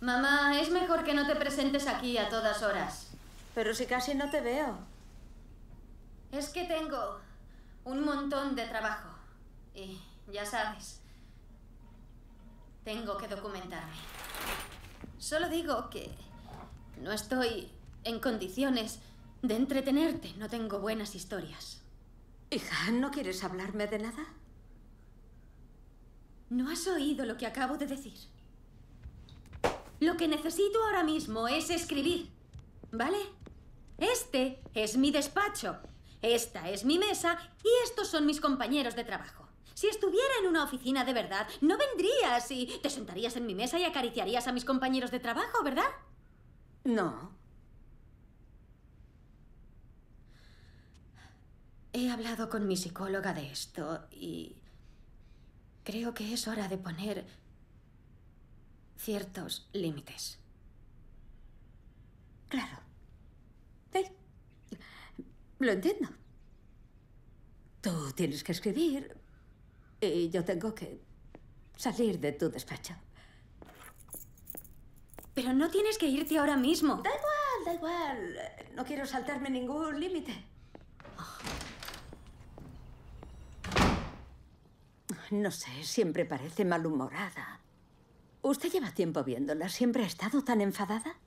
Mamá, es mejor que no te presentes aquí a todas horas. Pero si casi no te veo. Es que tengo un montón de trabajo. Y ya sabes, tengo que documentarme. Solo digo que no estoy en condiciones de entretenerte. No tengo buenas historias. Hija, ¿no quieres hablarme de nada? ¿No has oído lo que acabo de decir? Lo que necesito ahora mismo es escribir, ¿vale? Este es mi despacho, esta es mi mesa y estos son mis compañeros de trabajo. Si estuviera en una oficina de verdad, no vendrías y te sentarías en mi mesa y acariciarías a mis compañeros de trabajo, ¿verdad? No. He hablado con mi psicóloga de esto y creo que es hora de poner ciertos límites. Claro. Sí. Lo entiendo. Tú tienes que escribir y yo tengo que salir de tu despacho. Pero no tienes que irte ahora mismo. Da igual, da igual. No quiero saltarme ningún límite. No sé, siempre parece malhumorada. ¿Usted lleva tiempo viéndola? ¿Siempre ha estado tan enfadada?